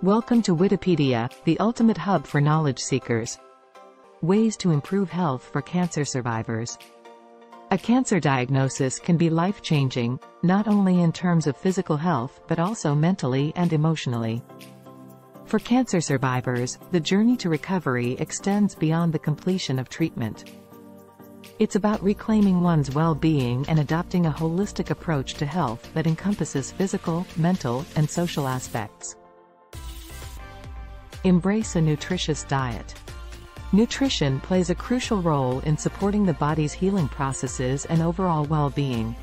Welcome to Witapedia, the ultimate hub for knowledge seekers. Ways to improve health for cancer survivors. A cancer diagnosis can be life-changing, not only in terms of physical health but also mentally and emotionally. For cancer survivors, the journey to recovery extends beyond the completion of treatment. It's about reclaiming one's well-being and adopting a holistic approach to health that encompasses physical, mental, and social aspects. Embrace a nutritious diet. Nutrition plays a crucial role in supporting the body's healing processes and overall well-being.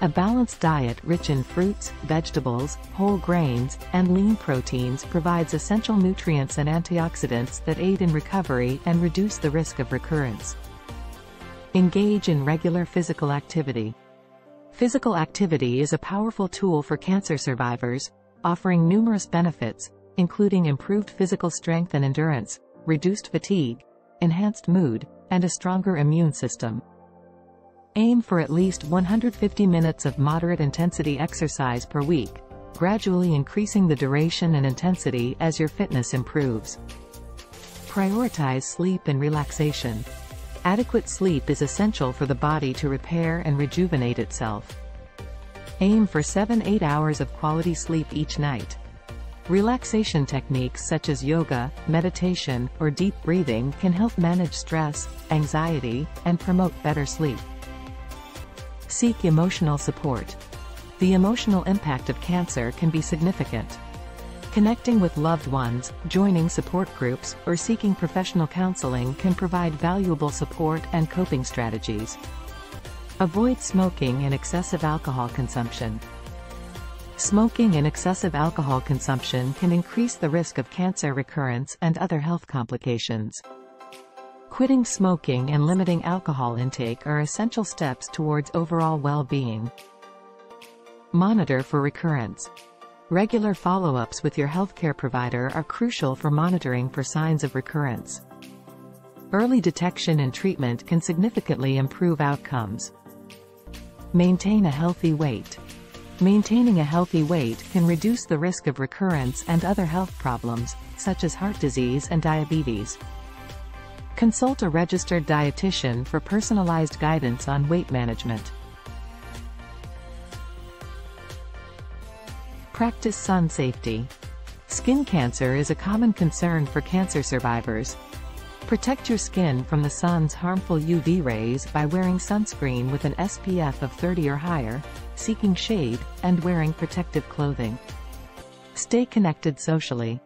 A balanced diet rich in fruits, vegetables, whole grains, and lean proteins provides essential nutrients and antioxidants that aid in recovery and reduce the risk of recurrence. Engage in regular physical activity. Physical activity is a powerful tool for cancer survivors, offering numerous benefits, including improved physical strength and endurance, reduced fatigue, enhanced mood, and a stronger immune system. Aim for at least 150 minutes of moderate intensity exercise per week, gradually increasing the duration and intensity as your fitness improves. Prioritize sleep and relaxation. Adequate sleep is essential for the body to repair and rejuvenate itself. Aim for 7-8 hours of quality sleep each night. Relaxation techniques such as yoga, meditation, or deep breathing can help manage stress, anxiety, and promote better sleep. Seek emotional support. The emotional impact of cancer can be significant. Connecting with loved ones, joining support groups, or seeking professional counseling can provide valuable support and coping strategies. Avoid smoking and excessive alcohol consumption. Smoking and excessive alcohol consumption can increase the risk of cancer recurrence and other health complications. Quitting smoking and limiting alcohol intake are essential steps towards overall well-being. Monitor for recurrence. Regular follow-ups with your healthcare provider are crucial for monitoring for signs of recurrence. Early detection and treatment can significantly improve outcomes. Maintain a healthy weight. Maintaining a healthy weight can reduce the risk of recurrence and other health problems, such as heart disease and diabetes. Consult a registered dietitian for personalized guidance on weight management. Practice sun safety. Skin cancer is a common concern for cancer survivors. Protect your skin from the sun's harmful UV rays by wearing sunscreen with an SPF of 30 or higher, seeking shade, and wearing protective clothing. Stay connected socially.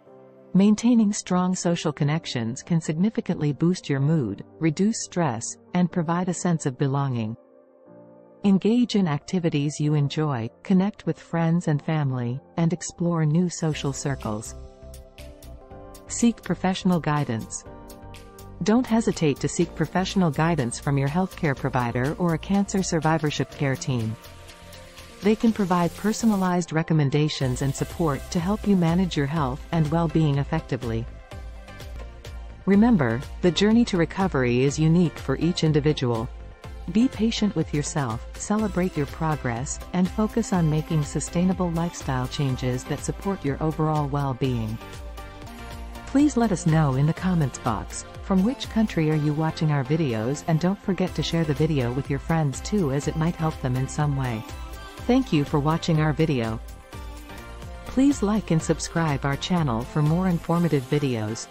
Maintaining strong social connections can significantly boost your mood, reduce stress, and provide a sense of belonging. Engage in activities you enjoy, connect with friends and family, and explore new social circles. Seek professional guidance. Don't hesitate to seek professional guidance from your healthcare provider or a cancer survivorship care team. They can provide personalized recommendations and support to help you manage your health and well-being effectively. Remember, the journey to recovery is unique for each individual. Be patient with yourself, celebrate your progress, and focus on making sustainable lifestyle changes that support your overall well-being. Please let us know in the comments box, from which country are you watching our videos, and don't forget to share the video with your friends too, as it might help them in some way. Thank you for watching our video. Please like and subscribe our channel for more informative videos.